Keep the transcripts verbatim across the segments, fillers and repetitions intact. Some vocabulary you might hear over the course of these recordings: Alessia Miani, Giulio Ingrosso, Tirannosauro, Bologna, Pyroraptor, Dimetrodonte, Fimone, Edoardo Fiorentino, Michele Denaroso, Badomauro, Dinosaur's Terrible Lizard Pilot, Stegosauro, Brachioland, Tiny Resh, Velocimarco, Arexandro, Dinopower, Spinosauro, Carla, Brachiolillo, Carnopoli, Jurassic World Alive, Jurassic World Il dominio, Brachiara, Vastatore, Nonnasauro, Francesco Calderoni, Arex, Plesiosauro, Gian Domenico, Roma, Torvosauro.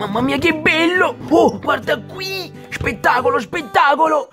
Mamma mia che bello! Oh, guarda qui! Spettacolo, spettacolo!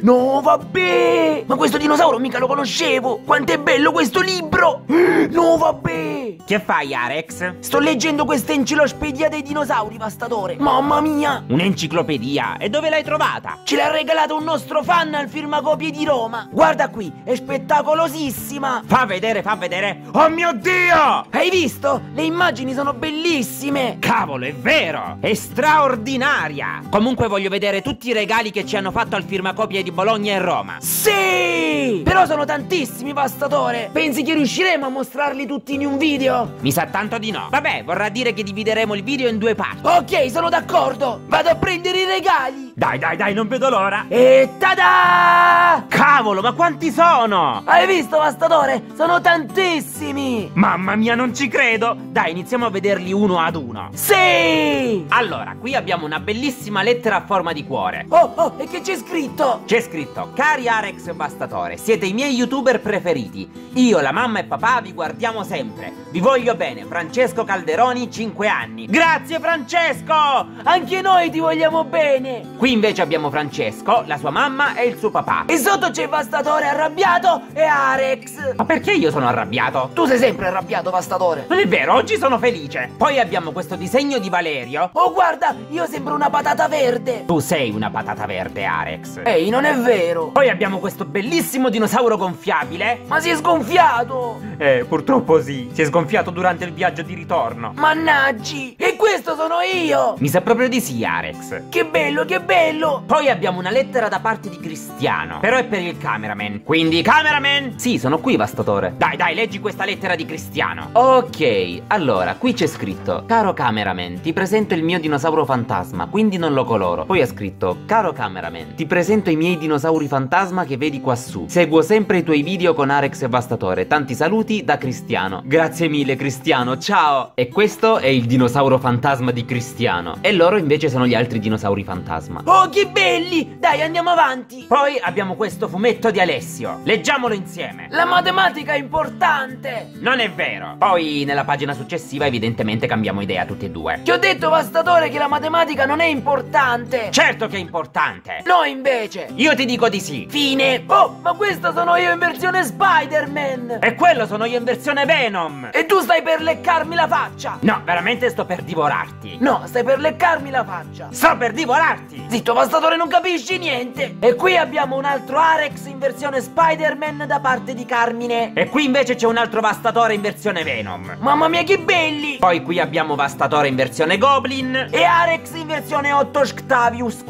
No, vabbè! Ma questo dinosauro mica lo conoscevo! Quanto è bello questo libro! No, vabbè! Che fai, Arex? Sto leggendo questa enciclopedia dei dinosauri, Vastatore! Mamma mia! Un'enciclopedia? E dove l'hai trovata? Ce l'ha regalata un nostro fan al firmacopie di Roma! Guarda qui, è spettacolosissima! Fa vedere, fa vedere! Oh mio Dio! Hai visto? Le immagini sono bellissime! Cavolo, è vero! È straordinaria! Comunque voglio vedere tutto tutti i regali che ci hanno fatto al firmacopie di Bologna e Roma. Sì! Però sono tantissimi, Vastatore. Pensi che riusciremo a mostrarli tutti in un video? Mi sa tanto di no. Vabbè, vorrà dire che divideremo il video in due parti. Ok, sono d'accordo. Vado a prendere i regali. Dai, dai, dai, non vedo l'ora. E tada! Cavolo, ma quanti sono? Hai visto, Vastatore? Sono tantissimi. Mamma mia, non ci credo. Dai, iniziamo a vederli uno ad uno. Sì! Allora, qui abbiamo una bellissima lettera a forma di cuore. Oh, oh, e che c'è scritto? C'è scritto: cari Arex e Vastatore, siete i miei youtuber preferiti. Io, la mamma e papà vi guardiamo sempre. Vi voglio bene, Francesco Calderoni, cinque anni. Grazie Francesco! Anche noi ti vogliamo bene! Qui invece abbiamo Francesco, la sua mamma e il suo papà. E sotto c'è Vastatore arrabbiato e Arex. Ma perché io sono arrabbiato? Tu sei sempre arrabbiato, Vastatore. Non è vero, oggi sono felice. Poi abbiamo questo disegno di Valerio. Oh, guarda, io sembro una patata verde. Tu sei una patata verde, Arex. Ehi, non è vero. Poi abbiamo questo bellissimo dinosauro gonfiabile. Ma si è sgonfiato. Eh, purtroppo sì. Si è sgonfiato durante il viaggio di ritorno. Mannaggi. E questo sono io. Mi sa proprio di sì, Arex. Che bello, che bello. Poi abbiamo una lettera da parte di Cristiano. Però è per il cameraman. Quindi, cameraman? Sì, sono qui, Vastatore. Dai, dai, leggi questa lettera di Cristiano. Ok, allora, qui c'è scritto: caro cameraman, ti presento il mio dinosauro fantasma, quindi non lo coloro. Poi ha scritto: caro cameraman, ti presento i miei dinosauri fantasma che vedi quassù. Seguo sempre i tuoi video con Arex e Vastatore. Tanti saluti da Cristiano. Grazie mille Cristiano, ciao! E questo è il dinosauro fantasma di Cristiano. E loro invece sono gli altri dinosauri fantasma. Oh, che belli! Dai, andiamo avanti! Poi abbiamo questo fumetto di Alessio. Leggiamolo insieme. La matematica è importante! Non è vero! Poi nella pagina successiva evidentemente cambiamo idea tutti e due. Ti ho detto, Vastatore, che la matematica non è importante! Certo! Certo che è importante. No, invece. Io ti dico di sì. Fine. Oh, ma questo sono io in versione Spider-Man. E quello sono io in versione Venom. E tu stai per leccarmi la faccia. No, veramente sto per divorarti. No, stai per leccarmi la faccia. Sto per divorarti. Zitto, Vastatore, non capisci niente. E qui abbiamo un altro Arex in versione Spider-Man da parte di Carmine. E qui invece c'è un altro Vastatore in versione Venom. Mamma mia, che belli. Poi qui abbiamo Vastatore in versione Goblin. E Arex in versione Otto Octavius.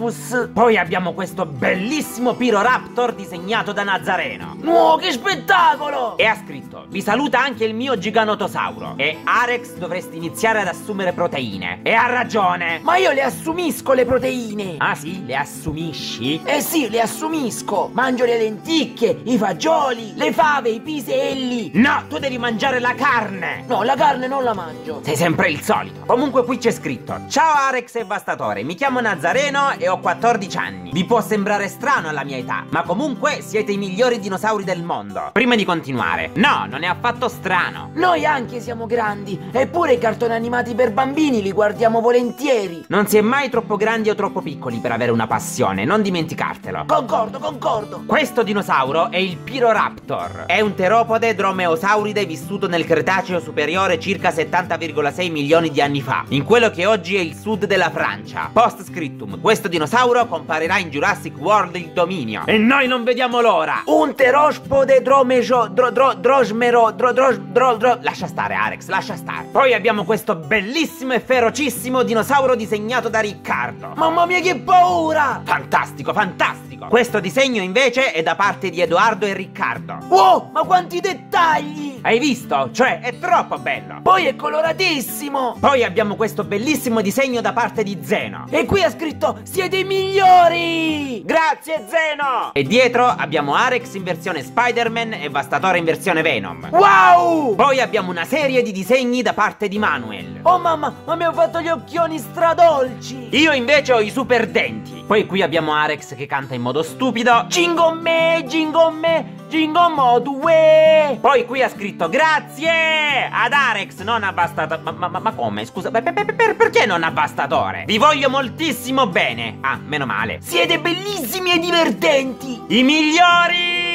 Poi abbiamo questo bellissimo Pyroraptor disegnato da Nazareno. Oh, che spettacolo! E ha scritto: vi saluta anche il mio Giganotosauro. E Arex, dovresti iniziare ad assumere proteine. E ha ragione. Ma io le assumisco le proteine. Ah sì? Le assumisci? Eh sì, le assumisco. Mangio le lenticchie, i fagioli, le fave, i piselli. No, tu devi mangiare la carne. No, la carne non la mangio. Sei sempre il solito. Comunque qui c'è scritto: ciao Arex e Vastatore, mi chiamo Nazareno e ho quattordici anni. Vi può sembrare strano alla mia età, ma comunque siete i migliori dinosauri del mondo. Prima di continuare, no, non è affatto strano. Noi anche siamo grandi, eppure i cartoni animati per bambini li guardiamo volentieri. Non si è mai troppo grandi o troppo piccoli per avere una passione, non dimenticartelo. Concordo, concordo. Questo dinosauro è il Pyroraptor. È un teropode dromeosauride vissuto nel Cretaceo superiore circa settanta virgola sei milioni di anni fa, in quello che oggi è il sud della Francia. Post scriptum: questo dinosauro comparirà in Jurassic World Il dominio. E noi non vediamo l'ora. Un terospode dromejo dro dro drosmero dro dro dro dro lascia stare, Arex, lascia stare. Poi abbiamo questo bellissimo e ferocissimo dinosauro disegnato da Riccardo. Mamma mia, che paura! Fantastico, fantastico. Questo disegno invece è da parte di Edoardo e Riccardo. Wow, ma quanti dettagli! Hai visto? Cioè, è troppo bello. Poi è coloratissimo. Poi abbiamo questo bellissimo disegno da parte di Zeno. E qui ha scritto: siete i migliori! Grazie Zeno! E dietro abbiamo Arex in versione Spider-Man e Vastatore in versione Venom. Wow! Poi abbiamo una serie di disegni da parte di Manuel. Oh mamma, ma mi ho fatto gli occhioni stradolci! Io invece ho i super denti. Poi qui abbiamo Arex che canta in modo stupido: Jingle me, jingle me, Jingo Modue. Poi qui ha scritto grazie ad Arex, non a Vastatore. Ma, ma, ma come? Scusa, per, per, per, perché non a Vastatore? Vi voglio moltissimo bene. Ah, meno male. Siete bellissimi e divertenti, i migliori.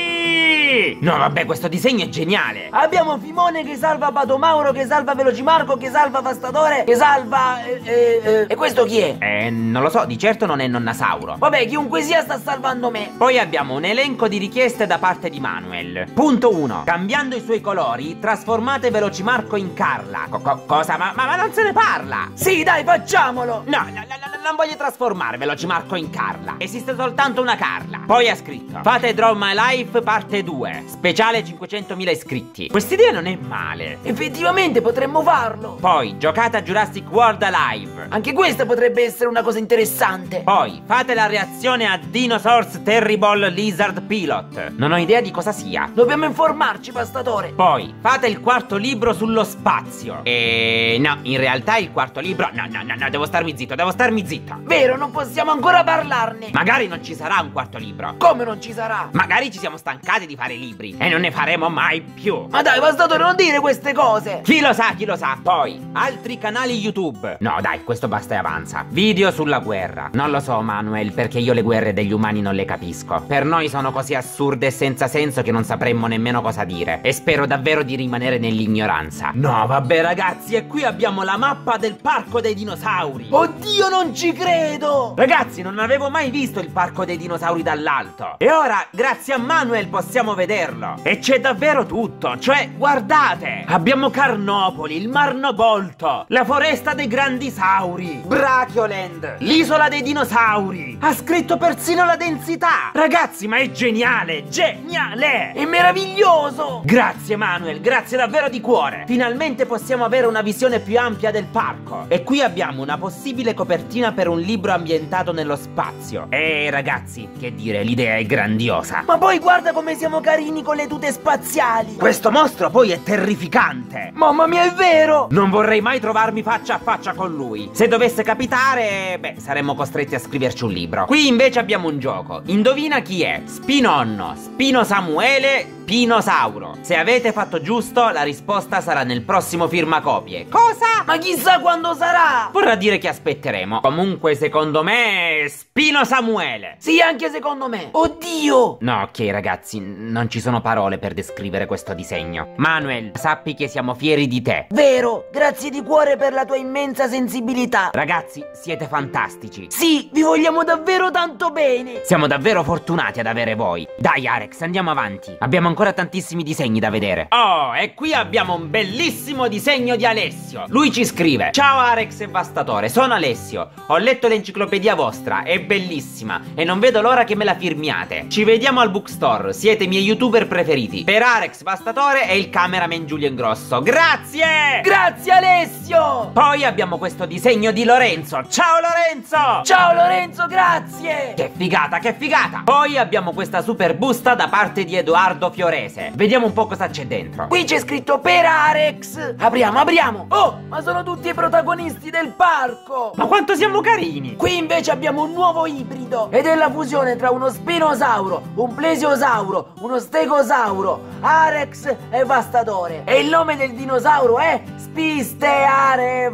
No vabbè, questo disegno è geniale. Abbiamo Fimone che salva Badomauro, che salva Velocimarco, che salva Vastatore, che salva... Eh, eh, eh. E questo chi è? Eh, non lo so, di certo non è Nonnasauro. Vabbè, chiunque sia sta salvando me. Poi abbiamo un elenco di richieste da parte di Manuel. Punto uno. Cambiando i suoi colori, trasformate Velocimarco in Carla. Co co cosa? Ma, ma, ma non se ne parla. Sì dai, facciamolo. No, no, no, non voglio trasformare Velocimarco in Carla. Esiste soltanto una Carla. Poi ha scritto: fate Draw My Life parte due, speciale cinquecentomila iscritti. Quest'idea non è male. Effettivamente potremmo farlo. Poi giocate a Jurassic World Alive. Anche questa potrebbe essere una cosa interessante. Poi fate la reazione a Dinosaur's Terrible Lizard Pilot. Non ho idea di cosa sia. Dobbiamo informarci, Vastatore. Poi fate il quarto libro sullo spazio. E no, in realtà il quarto libro... No, no, no, no, devo starmi zitto, devo starmi zitto. Vero, non possiamo ancora parlarne. Magari non ci sarà un quarto libro. Come non ci sarà? Magari ci siamo stancati di fare libri e non ne faremo mai più. Ma dai, Vastatore, non dire queste cose. Chi lo sa, chi lo sa. Poi altri canali YouTube. No dai, questo basta e avanza. Video sulla guerra. Non lo so, Manuel, perché io le guerre degli umani non le capisco. Per noi sono così assurde e senza senso che non sapremmo nemmeno cosa dire. E spero davvero di rimanere nell'ignoranza. No vabbè ragazzi, e qui abbiamo la mappa del parco dei dinosauri. Oddio, non ci credo. Ragazzi, non avevo mai visto il parco dei dinosauri dall'alto. E ora, grazie a Manuel, possiamo vederlo. E c'è davvero tutto. Cioè, guardate, abbiamo Carnopoli, il Marno Volto, la foresta dei grandisauri, Brachioland, l'isola dei dinosauri. Ha scritto persino la densità. Ragazzi, ma è geniale, geniale, è meraviglioso. Grazie Manuel, grazie davvero di cuore. Finalmente possiamo avere una visione più ampia del parco. E qui abbiamo una possibile copertina per un libro ambientato nello spazio. E ragazzi, che dire, l'idea è grandiosa. Ma poi guarda come siamo carini con le tute spaziali. Questo mostro poi è terrificante. Mamma mia, è vero. Non vorrei mai trovarmi faccia a faccia con lui. Se dovesse capitare, beh, saremmo costretti a scriverci un libro. Qui invece abbiamo un gioco. Indovina chi è? Spinonno, Spino Samuele, Pinosauro. Se avete fatto giusto, la risposta sarà nel prossimo firmacopie. Cosa? Ma chissà quando sarà. Vorrà dire che aspetteremo. Comunque secondo me Spino Samuele. Sì, anche secondo me. Oddio. No, ok ragazzi, non ci sono parole per descrivere questo disegno. Manuel, sappi che siamo fieri di te. Vero, grazie di cuore per la tua immensa sensibilità. Ragazzi, siete fantastici. Sì, vi vogliamo davvero tanto bene. Siamo davvero fortunati ad avere voi. Dai Arex, andiamo avanti. Abbiamo ancora tantissimi disegni da vedere. Oh, e qui abbiamo un bellissimo disegno di Alessio. Lui ci scrive: ciao Arex e Vastatore, sono Alessio. Ho letto l'enciclopedia vostra, è bellissima e non vedo l'ora che me la firmiate. Ci vediamo al bookstore, siete i miei youtuber preferiti. Per Arex, Vastatore e il cameraman Giulio Ingrosso. Grazie! Grazie Alessio! Poi abbiamo questo disegno di Lorenzo. Ciao Lorenzo! Ciao Lorenzo, grazie! Che figata, che figata! Poi abbiamo questa super busta da parte di Edoardo Fiorentino. Vediamo un po' cosa c'è dentro. Qui c'è scritto per Arex. Apriamo, apriamo. Oh, ma sono tutti i protagonisti del parco. Ma quanto siamo carini. Qui invece abbiamo un nuovo ibrido ed è la fusione tra uno Spinosauro, un Plesiosauro, uno Stegosauro, Arex e Vastatore. E il nome del dinosauro è Spisteare.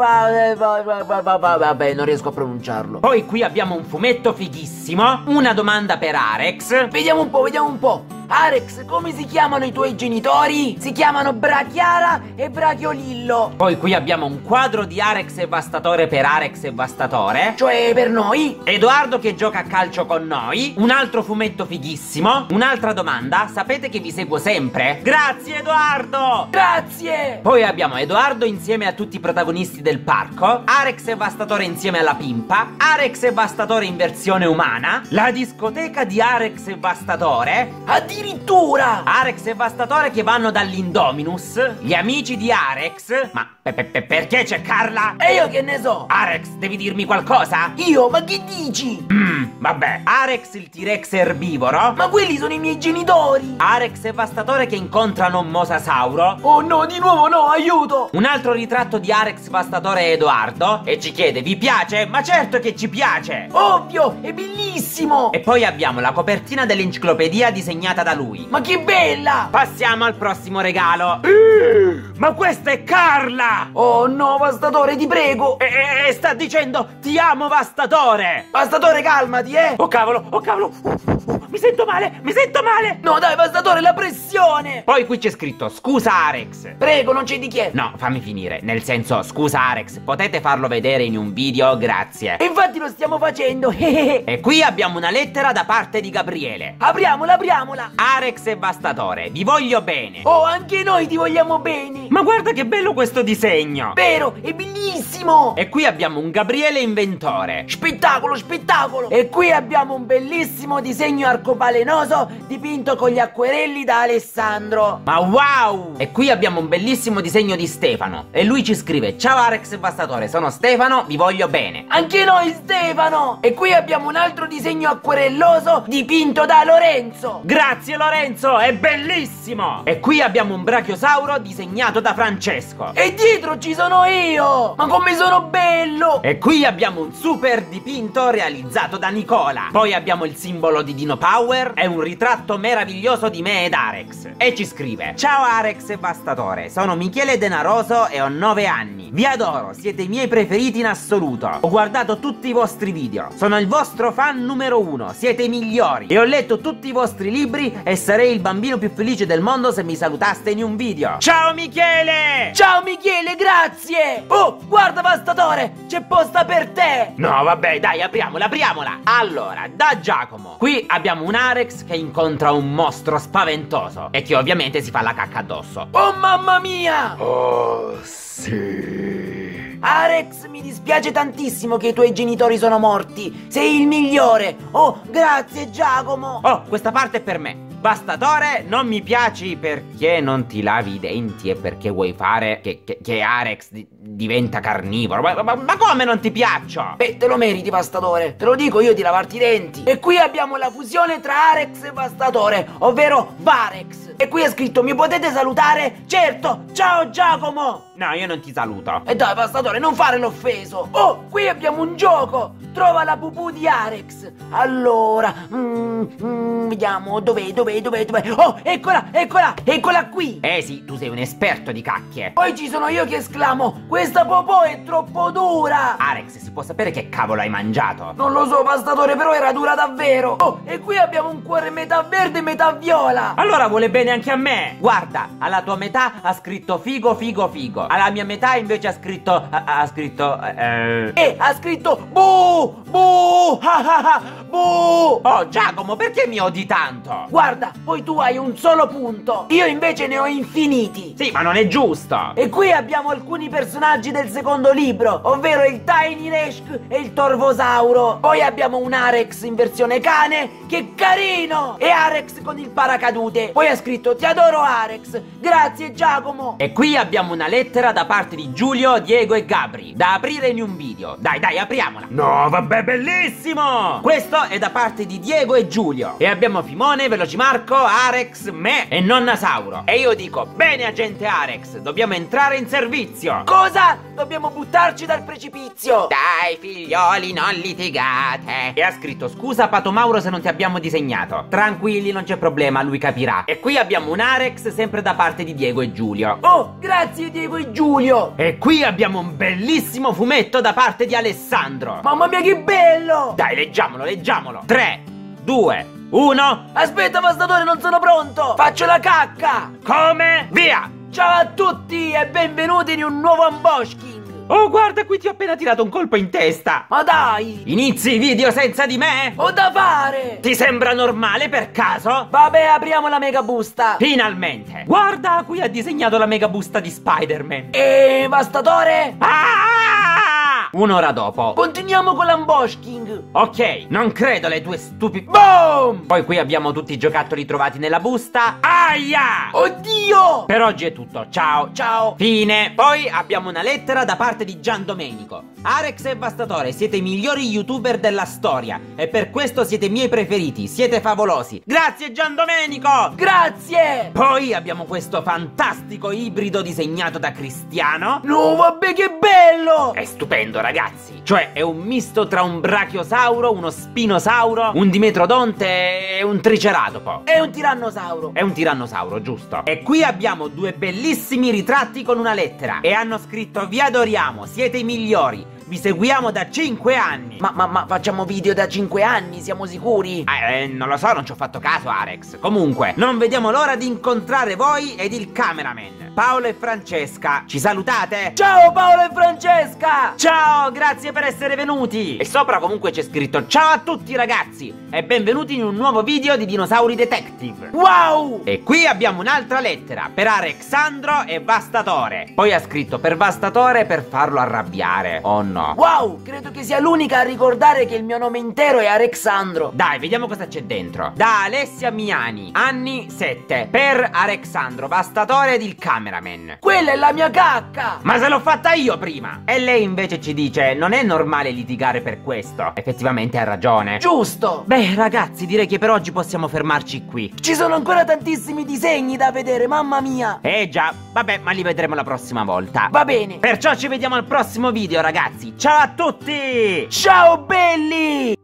Vabbè, non riesco a pronunciarlo. Poi qui abbiamo un fumetto fighissimo. Una domanda per Arex. Vediamo un po', vediamo un po'. Arex, come si chiamano i tuoi genitori? Si chiamano Brachiara e Brachiolillo. Poi qui abbiamo un quadro di Arex e Vastatore per Arex e Vastatore, cioè per noi. Edoardo che gioca a calcio con noi. Un altro fumetto fighissimo. Un'altra domanda. Sapete che vi seguo sempre? Grazie Edoardo! Grazie! Poi abbiamo Edoardo insieme a tutti i protagonisti del parco, Arex e Vastatore insieme alla pimpa, Arex e Vastatore in versione umana, la discoteca di Arex e Vastatore. Addio! Addirittura! Arex e Vastatore che vanno dall'Indominus, gli amici di Arex. Ma pe pe pe perché c'è Carla? E io che ne so? Arex, devi dirmi qualcosa? Io? Ma che dici? Mmm Mm, vabbè. Arex il T-Rex erbivoro. Ma quelli sono i miei genitori. Arex e Vastatore che incontrano Mosasauro. Oh no, di nuovo no, aiuto. Un altro ritratto di Arex, Vastatore e Edoardo. E ci chiede: vi piace? Ma certo che ci piace. Ovvio, è bellissimo. E poi abbiamo la copertina dell'enciclopedia disegnata da lui. Ma che bella. Passiamo al prossimo regalo. uh, Ma questa è Carla. Oh no, Vastatore, ti prego. E, e, e sta dicendo: ti amo, Vastatore. Vastatore, calmati, eh. Oh cavolo, oh cavolo. uh, uh, uh, Mi sento male, mi sento male. No dai, Vastatore, la pressione. Poi qui c'è scritto: scusa Arex. Prego, non c'è di che. No, fammi finire. Nel senso, scusa Arex, potete farlo vedere in un video, grazie. E infatti lo stiamo facendo. E qui abbiamo una lettera da parte di Gabriele. Apriamola, apriamola. Arex e Vastatore, vi voglio bene. Oh, anche noi ti vogliamo bene. Ma guarda che bello questo disegno. Vero, è bellissimo. E qui abbiamo un Gabriele inventore. Spettacolo, spettacolo. E qui abbiamo un bellissimo disegno arcobalenoso dipinto con gli acquerelli da Alessandro. Ma wow! E qui abbiamo un bellissimo disegno di Stefano. E lui ci scrive: ciao Arex e Vastatore, sono Stefano, vi voglio bene. Anche noi Stefano. E qui abbiamo un altro disegno acquerelloso dipinto da Lorenzo. Grazie Lorenzo, è bellissimo. E qui abbiamo un brachiosauro disegnato da Francesco. E dietro ci sono io. Ma come sono bello. E qui abbiamo un super dipinto realizzato da Nicola. Poi abbiamo il simbolo di Dinopower. È un ritratto meraviglioso di me ed Arex. E ci scrive: ciao Arex e Vastatore, sono Michele Denaroso e ho nove anni. Vi adoro, siete i miei preferiti in assoluto. Ho guardato tutti i vostri video. Sono il vostro fan numero uno. Siete i migliori. E ho letto tutti i vostri libri e sarei il bambino più felice del mondo se mi salutaste in un video. Ciao Michele! Ciao Michele, grazie! Oh, guarda Vastatore, c'è posta per te! No, vabbè, dai, apriamola, apriamola! Allora, da Giacomo. Qui abbiamo un Arex che incontra un mostro spaventoso e che ovviamente si fa la cacca addosso. Oh mamma mia! Oh sì! Arex, mi dispiace tantissimo che i tuoi genitori sono morti. Sei il migliore. Oh, grazie Giacomo. Oh, questa parte è per me. Vastatore, non mi piaci perché non ti lavi i denti e perché vuoi fare che, che, che Arex di, diventa carnivoro. Ma, ma, ma come non ti piaccio? Beh, te lo meriti Vastatore, te lo dico io di lavarti i denti. E qui abbiamo la fusione tra Arex e Vastatore, ovvero Varex. E qui è scritto: mi potete salutare? Certo, ciao Giacomo. No, io non ti saluto. E dai Vastatore, non fare l'offeso. Oh, qui abbiamo un gioco. Trova la pupù di Arex. Allora, mm, mm, vediamo, dov'è, dov'è? Dove, dove? Oh, eccola, eccola, eccola qui. Eh sì, tu sei un esperto di cacchie. Poi ci sono io che esclamo: questa popò è troppo dura. Arex, si può sapere che cavolo hai mangiato? Non lo so Vastatore, però era dura davvero. Oh, e qui abbiamo un cuore metà verde e metà viola. Allora vuole bene anche a me. Guarda, alla tua metà ha scritto figo, figo, figo. Alla mia metà invece ha scritto, ha, ha scritto eh... E ha scritto bu, bu, ha, ha, ha, bu. Oh Giacomo, perché mi odi tanto? Guarda, poi tu hai un solo punto. Io invece ne ho infiniti. Sì, ma non è giusto. E qui abbiamo alcuni personaggi del secondo libro, ovvero il Tiny Resh e il Torvosauro. Poi abbiamo un Arex in versione cane, che carino! E Arex con il paracadute. Poi ha scritto: ti adoro Arex, grazie Giacomo. E qui abbiamo una lettera da parte di Giulio, Diego e Gabri, da aprire in un video. Dai, dai, apriamola. No, vabbè, bellissimo. Questo è da parte di Diego e Giulio. E abbiamo Fimone, Velocimarco, Arex, me e Nonnasauro. E io dico: bene agente Arex, dobbiamo entrare in servizio. Cosa? Dobbiamo buttarci dal precipizio. Dai figlioli, non litigate. E ha scritto: scusa Badomauro se non ti abbiamo disegnato. Tranquilli, non c'è problema, lui capirà. E qui abbiamo un Arex sempre da parte di Diego e Giulio. Oh, grazie Diego e Giulio. E qui abbiamo un bellissimo fumetto da parte di Alessandro. Mamma mia che bello. Dai, leggiamolo, leggiamolo. Tre, due, uno. Aspetta Vastatore, non sono pronto. Faccio la cacca. Come? Via. Ciao a tutti e benvenuti in un nuovo unboxing. Oh guarda, qui ti ho appena tirato un colpo in testa. Ma dai, inizi i video senza di me? Ho da fare. Ti sembra normale per caso? Vabbè, apriamo la mega busta. Finalmente. Guarda, qui ha disegnato la mega busta di Spider-Man. E Vastatore? Ah! un'ora dopo. Continuiamo con l'unboxing. Ok, non credo alle due stupide. Boom! Poi qui abbiamo tutti i giocattoli trovati nella busta. Aia! Oddio! Per oggi è tutto. Ciao, ciao. Fine. Poi abbiamo una lettera da parte di Gian Domenico. Arex e Vastatore, siete i migliori youtuber della storia e per questo siete i miei preferiti. Siete favolosi. Grazie Gian Domenico! Grazie! Poi abbiamo questo fantastico ibrido disegnato da Cristiano. No, vabbè, che bello! È stupendo, ragazzi. Cioè, è un misto tra un brachiosauro, uno spinosauro, un dimetrodonte e un triceratopo. È un tirannosauro. È un tirannosauro, giusto. E qui abbiamo due bellissimi ritratti con una lettera. E hanno scritto: vi adoriamo, siete i migliori. Vi seguiamo da cinque anni. Ma, ma, ma facciamo video da cinque anni, siamo sicuri? Eh, eh, non lo so, non ci ho fatto caso, Arex. Comunque, non vediamo l'ora di incontrare voi ed il cameraman Paolo e Francesca. Ci salutate? Ciao Paolo e Francesca! Ciao, grazie per essere venuti. E sopra comunque c'è scritto: ciao a tutti ragazzi e benvenuti in un nuovo video di Dinosauri Detective. Wow! E qui abbiamo un'altra lettera per Arexandro e Vastatore. Poi ha scritto per Vastatore per farlo arrabbiare. Oh no. Wow, credo che sia l'unica a ricordare che il mio nome intero è Arexandro. Dai, vediamo cosa c'è dentro. Da Alessia Miani, anni sette. Per Arexandro, Vastatore ed il cameraman. Quella è la mia cacca. Ma se l'ho fatta io prima. E lei invece ci dice: non è normale litigare per questo. Effettivamente ha ragione. Giusto. Beh ragazzi, direi che per oggi possiamo fermarci qui. Ci sono ancora tantissimi disegni da vedere, mamma mia. Eh già, vabbè, ma li vedremo la prossima volta. Va bene. Perciò ci vediamo al prossimo video ragazzi. Ciao a tutti! Ciao belli!